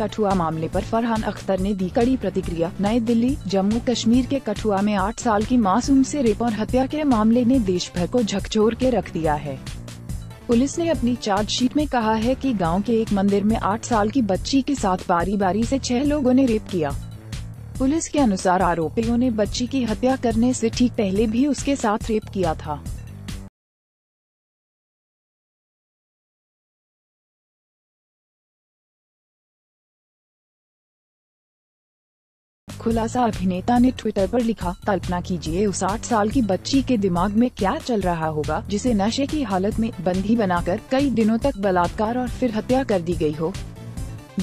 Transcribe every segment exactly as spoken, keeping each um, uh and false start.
कठुआ मामले पर फरहान अख्तर ने दी कड़ी प्रतिक्रिया। नई दिल्ली, जम्मू कश्मीर के कठुआ में आठ साल की मासूम से रेप और हत्या के मामले ने देश भर को झकझोर के रख दिया है। पुलिस ने अपनी चार्जशीट में कहा है कि गांव के एक मंदिर में आठ साल की बच्ची के साथ बारी बारी से छह लोगों ने रेप किया। पुलिस के अनुसार आरोपियों ने बच्ची की हत्या करने से ठीक पहले भी उसके साथ रेप किया था। खुलासा अभिनेता ने ट्विटर पर लिखा, कल्पना कीजिए उस आठ साल की बच्ची के दिमाग में क्या चल रहा होगा जिसे नशे की हालत में बंदी बनाकर कई दिनों तक बलात्कार और फिर हत्या कर दी गई हो।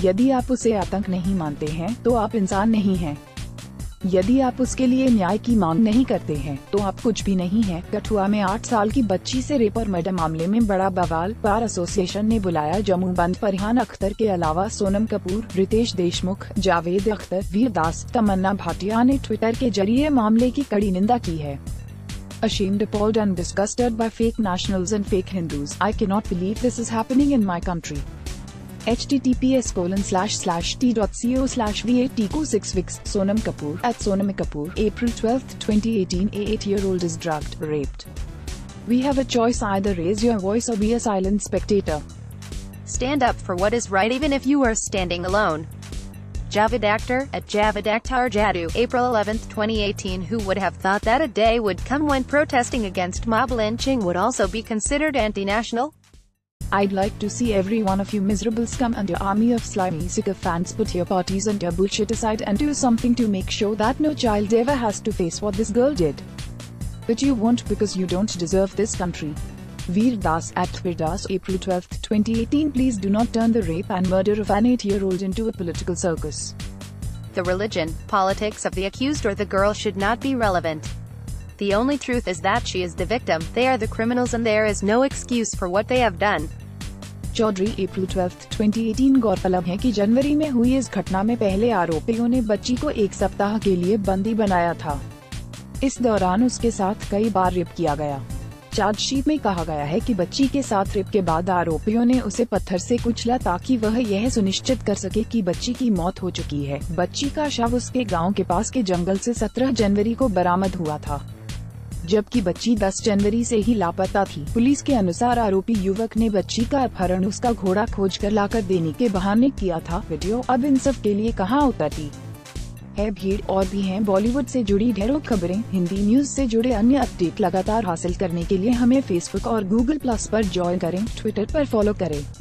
यदि आप उसे आतंक नहीं मानते हैं तो आप इंसान नहीं हैं। यदि आप उसके लिए न्याय की मांग नहीं करते हैं तो आप कुछ भी नहीं हैं। कठुआ में आठ साल की बच्ची से रेप और मर्डर मामले में बड़ा बवाल। बार एसोसिएशन ने बुलाया जम्मू बंद। फरहान अख्तर के अलावा सोनम कपूर, रितेश देशमुख, जावेद अख्तर, वीर दास, तमन्ना भाटिया ने ट्विटर के जरिए मामले की कड़ी निंदा की है। Ashamed, appalled and disgusted by fake nationals and fake Hindus. I cannot believe this is happening in my country. H T T P S colon slash slash T dot C O slash V A T two six Sonam Kapoor at Sonam Kapoor, April twelfth twenty eighteen, a eight-year-old is drugged, raped. We have a choice: either raise your voice or be a silent spectator. Stand up for what is right, even if you are standing alone. Javed Akhtar at Javed Akhtar Jadoo, April eleventh twenty eighteen. Who would have thought that a day would come when protesting against mob lynching would also be considered anti-national? I'd like to see every one of you miserable scum and your army of slimy sycophants put your parties and your bullshit aside and do something to make sure that no child ever has to face what this girl did. But you won't, because you don't deserve this country. Vir Das at Vir Das, April twelfth twenty eighteen. Please do not turn the rape and murder of an eight-year-old into a political circus. The religion, politics of the accused or the girl should not be relevant. The only truth is that she is the victim, they are the criminals, and there is no excuse for what they have done. Chaudhary, April twelfth, twenty eighteen. गौरतलब है कि जनवरी में हुई इस घटना में पहले आरोपियों ने बच्ची को एक सप्ताह के लिए बंदी बनाया था। इस दौरान उसके साथ कई बार रेप किया गया। चार्जशीट में कहा गया है कि बच्ची के साथ रेप के बाद आरोपियों ने उसे पत्थर से कुचला ताकि वह यह सुनिश्चित कर सके कि बच्ची की मौत हो चुकी है। बच्ची का शव उसके गाँव के पास के जंगल से सत्रह जनवरी को बरामद हुआ था, जबकि बच्ची दस जनवरी से ही लापता थी। पुलिस के अनुसार आरोपी युवक ने बच्ची का अपहरण उसका घोड़ा खोज कर लाकर देने के बहाने किया था। वीडियो अब इन सब के लिए कहां उतरती है भीड़। और भी हैं बॉलीवुड से जुड़ी ढेरों खबरें। हिंदी न्यूज से जुड़े अन्य अपडेट लगातार हासिल करने के लिए हमें फेसबुक और गूगल प्लस पर ज्वाइन करें। ट्विटर पर फॉलो करें।